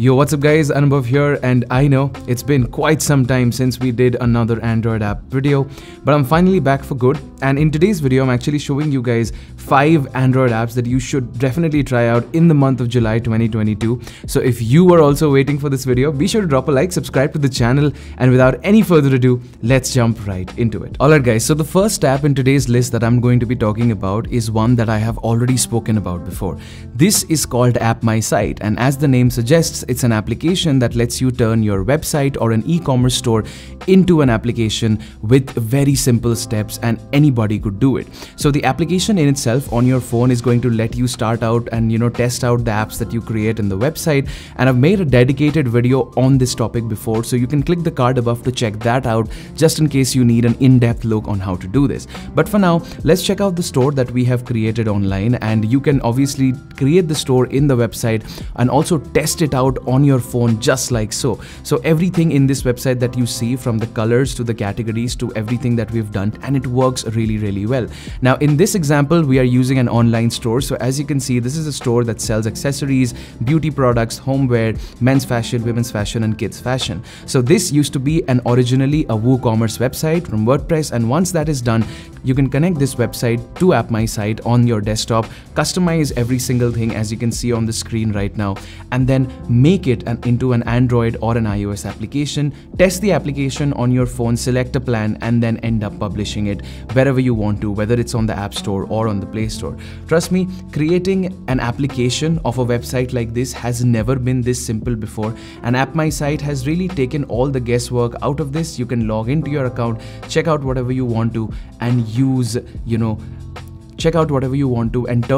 Yo, what's up guys, Anubhav here, and I know it's been quite some time since we did another Android app video, but I'm finally back for good. And in today's video, I'm actually showing you guys 5 Android apps that you should definitely try out in the month of July 2022. So if you are also waiting for this video, be sure to drop a like, subscribe to the channel, and without any further ado, let's jump right into it. Alright guys, so the first app in today's list that I'm going to be talking about is one that I have already spoken about before. This is called AppMySite, and as the name suggests, it's an application that lets you turn your website or an e-commerce store into an application with very simple steps, and anybody could do it. So the application in itself on your phone is going to let you start out and test out the apps that you create in the website, and I've made a dedicated video on this topic before, so you can click the card above to check that out just in case you need an in-depth look on how to do this. But for now, let's check out the store that we have created online, and you can obviously create the store in the website and also test it out on your phone just like so. So everything in this website that you see, from the colors to the categories to everything that we've done, and it works really well. Now in this example, we are using an online store. So as you can see, this is a store that sells accessories, beauty products, homeware, men's fashion, women's fashion, and kids fashion. So this used to be originally a WooCommerce website from WordPress, and once that is done, you can connect this website to AppMySite on your desktop, customize every single thing as you can see on the screen right now, and then make it into an Android or an iOS application, test the application on your phone, select a plan, and then end up publishing it wherever you want to, whether it's on the App Store or on the Play Store. Trust me, creating an application of a website like this has never been this simple before, and AppMySite has really taken all the guesswork out of this. You can log into your account, check out whatever you want to, and turn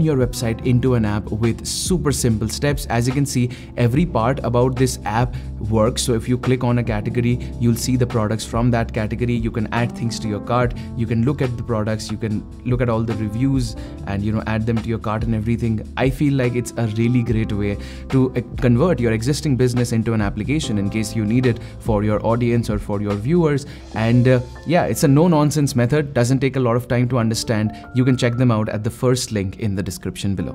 your website into an app with super simple steps. As you can see, every part about this app works. So if you click on a category, you'll see the products from that category. You can add things to your cart, you can look at the products, you can look at all the reviews, and add them to your cart and everything. I feel like it's a really great way to convert your existing business into an application in case you need it for your audience or for your viewers. And yeah, it's a no-nonsense method, doesn't take a lot of time to understand. You can check them out at the first link in the description below.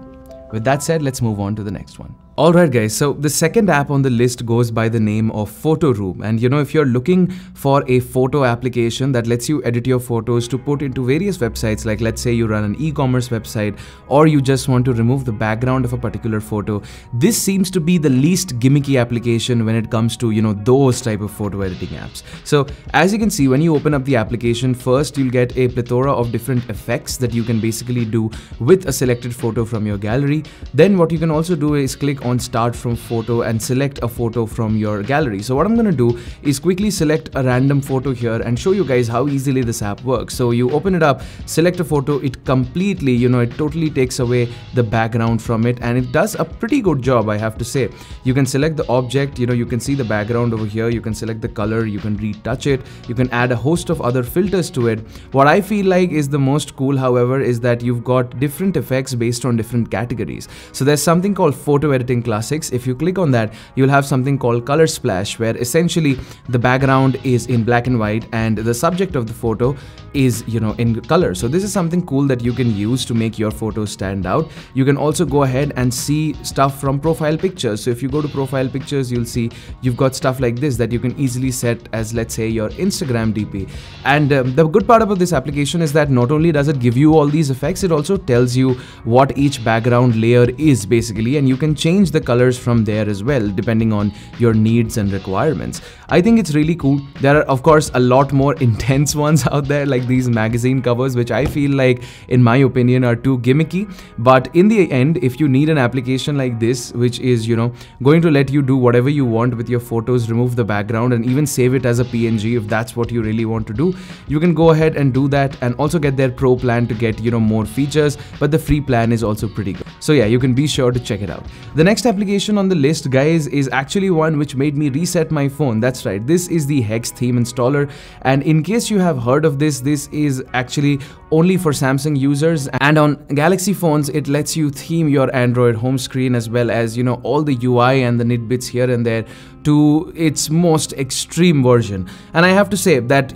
With that said, let's move on to the next one. Alright guys, so the second app on the list goes by the name of PhotoRoom, and if you're looking for a photo application that lets you edit your photos to put into various websites, like let's say you run an e-commerce website or you just want to remove the background of a particular photo, this seems to be the least gimmicky application when it comes to those type of photo editing apps. So as you can see, when you open up the application, first you'll get a plethora of different effects that you can basically do with a selected photo from your gallery. Then what you can also do is click on Start from Photo and select a photo from your gallery. So what I'm gonna do is quickly select a random photo here and show you guys how easily this app works. So you open it up, select a photo, it completely, it totally takes away the background from it, and it does a pretty good job, I have to say. You can select the object, you can see the background over here, you can select the color, you can retouch it, you can add a host of other filters to it. What I feel like is the most cool, however, is that you've got different effects based on different categories. So there's something called photo editing classics. If you click on that, you'll have something called color splash, where essentially the background is in black and white and the subject of the photo is in color. So this is something cool that you can use to make your photos stand out. You can also go ahead and see stuff from profile pictures. So if you go to profile pictures, you'll see you've got stuff like this that you can easily set as, let's say, your Instagram DP. And the good part about this application is that not only does it give you all these effects, it also tells you what each background layer is basically, and you can change the colors from there as well, depending on your needs and requirements. I think it's really cool. There are of course a lot more intense ones out there, like these magazine covers, which I feel like, in my opinion, are too gimmicky. But in the end, if you need an application like this, which is going to let you do whatever you want with your photos, remove the background and even save it as a PNG if that's what you really want to do, you can go ahead and do that, and also get their pro plan to get more features, but the free plan is also pretty good. So yeah, you can be sure to check it out. The next application on the list, guys, is actually one which made me reset my phone. That's right, this is the Hex theme installer, and in case you have heard of this, this is actually only for Samsung users, and on Galaxy phones it lets you theme your Android home screen as well as all the UI and the nitbits here and there to its most extreme version. And I have to say that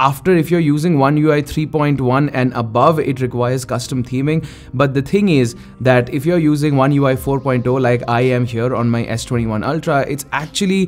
After, if you're using One UI 3.1 and above, it requires custom theming. But the thing is that if you're using One UI 4.0, like I am here on my S21 Ultra, it actually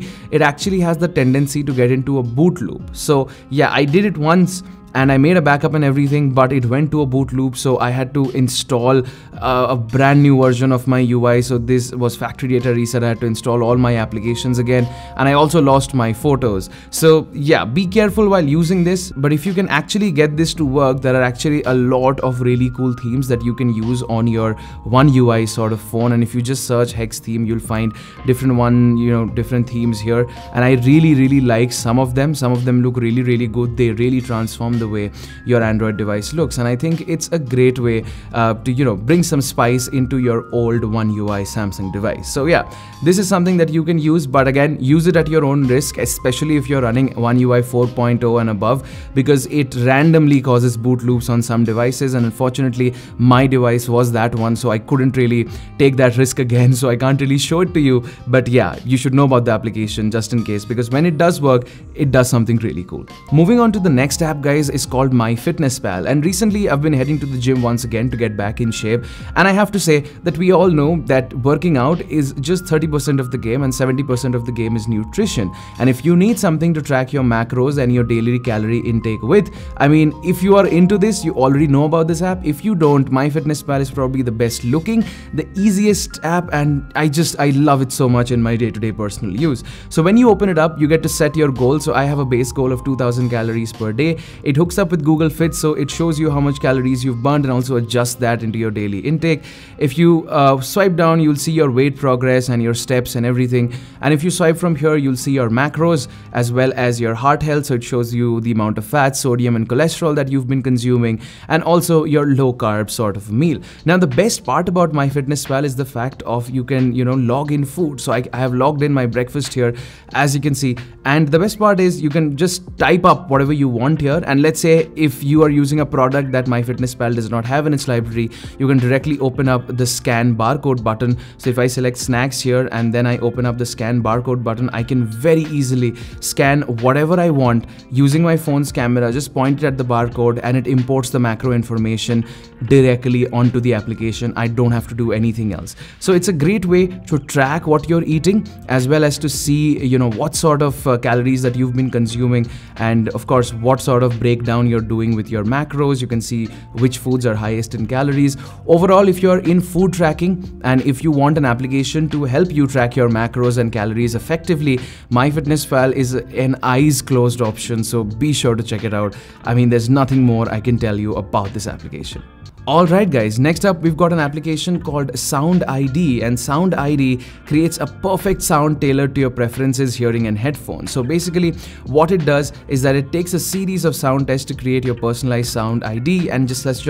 has the tendency to get into a boot loop. So yeah, I did it once and I made a backup and everything, but it went to a boot loop, so I had to install a brand new version of my UI. So this was factory data reset. I had to install all my applications again, and I also lost my photos. So yeah, be careful while using this, but if you can actually get this to work, there are actually a lot of really cool themes that you can use on your One UI sort of phone. And if you just search Hex theme, you'll find different themes here, and I really like some of them. Some of them look really good. They really transform the way your Android device looks, and I think it's a great way to bring some spice into your old One UI Samsung device. So yeah, this is something that you can use, but again, use it at your own risk, especially if you're running One UI 4.0 and above, because it randomly causes boot loops on some devices, and unfortunately my device was that one, so I couldn't really take that risk again, so I can't really show it to you. But yeah, you should know about the application just in case, because when it does work, it does something really cool. Moving on to the next app, guys, is called MyFitnessPal, and recently I've been heading to the gym once again to get back in shape, and I have to say that we all know that working out is just 30% of the game, and 70% of the game is nutrition. And if you need something to track your macros and your daily calorie intake with, I mean, if you are into this, you already know about this app. If you don't, MyFitnessPal is probably the best looking, the easiest app, and I love it so much in my day-to-day personal use. So when you open it up, you get to set your goal. So I have a base goal of 2000 calories per day. It hooks up with Google Fit, so it shows you how much calories you've burned and also adjusts that into your daily intake. If you swipe down, you'll see your weight progress and your steps and everything. And if you swipe from here, you'll see your macros as well as your heart health. So it shows you the amount of fat, sodium and cholesterol that you've been consuming, and also your low carb sort of meal. Now, the best part about MyFitnessPal is the fact of you can, log in food. So I have logged in my breakfast here, as you can see. And the best part is you can just type up whatever you want here. And let's say if you are using a product that MyFitnessPal does not have in its library, you can directly open up the scan barcode button. So if I select snacks here and then I open up the scan barcode button, I can very easily scan whatever I want using my phone's camera, just point it at the barcode, and it imports the macro information directly onto the application. I don't have to do anything else. So it's a great way to track what you're eating, as well as to see, what sort of calories that you've been consuming, and of course, what sort of breakdown you're doing with your macros. You can see which foods are highest in calories. Overall, if you're in food tracking and if you want an application to help you track your macros and calories effectively, MyFitnessPal is an eyes closed option, so be sure to check it out. I mean, there's nothing more I can tell you about this application. Alright guys, next up we've got an application called Sound ID, and Sound ID creates a perfect sound tailored to your preferences, hearing and headphones. So basically what it does is that it takes a series of sound tests to create your personalized Sound ID, and let's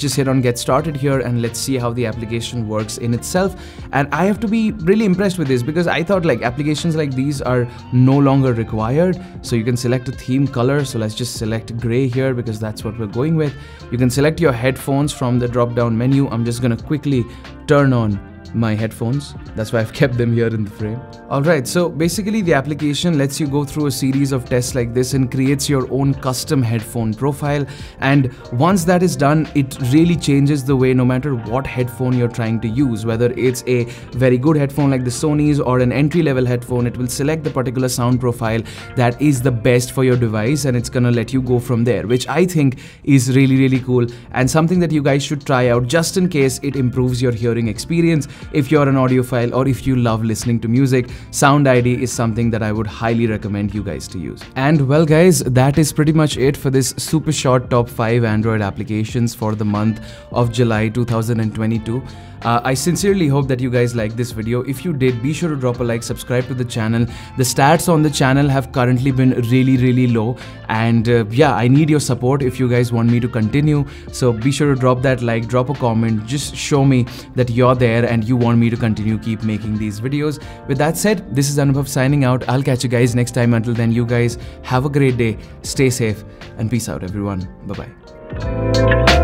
just hit on get started here, and let's see how the application works in itself. And I have to be really impressed with this, because I thought like applications like these are no longer required. So you can select a theme color. So let's just select gray here, because that's what we're going with. You can select your headphones from the drop down menu. I'm just going to quickly turn on my headphones. That's why I've kept them here in the frame. Alright, so basically the application lets you go through a series of tests like this and creates your own custom headphone profile. And once that is done, it really changes the way, no matter what headphone you're trying to use, whether it's a very good headphone like the Sony's or an entry-level headphone, it will select the particular sound profile that is the best for your device, and it's gonna let you go from there, which I think is really cool, and something that you guys should try out just in case it improves your hearing experience. If you're an audiophile or if you love listening to music, Sound ID is something that I would highly recommend you guys to use. And well guys, that is pretty much it for this super short top 5 Android applications for the month of July 2022. I sincerely hope that you guys liked this video. If you did, be sure to drop a like, subscribe to the channel. The stats on the channel have currently been really low, and yeah, I need your support if you guys want me to continue. So be sure to drop that like, drop a comment, just show me that you're there and you want me to continue keep making these videos. With that said, this is Anubhav signing out. I'll catch you guys next time. Until then, you guys have a great day, stay safe, and peace out everyone. Bye bye.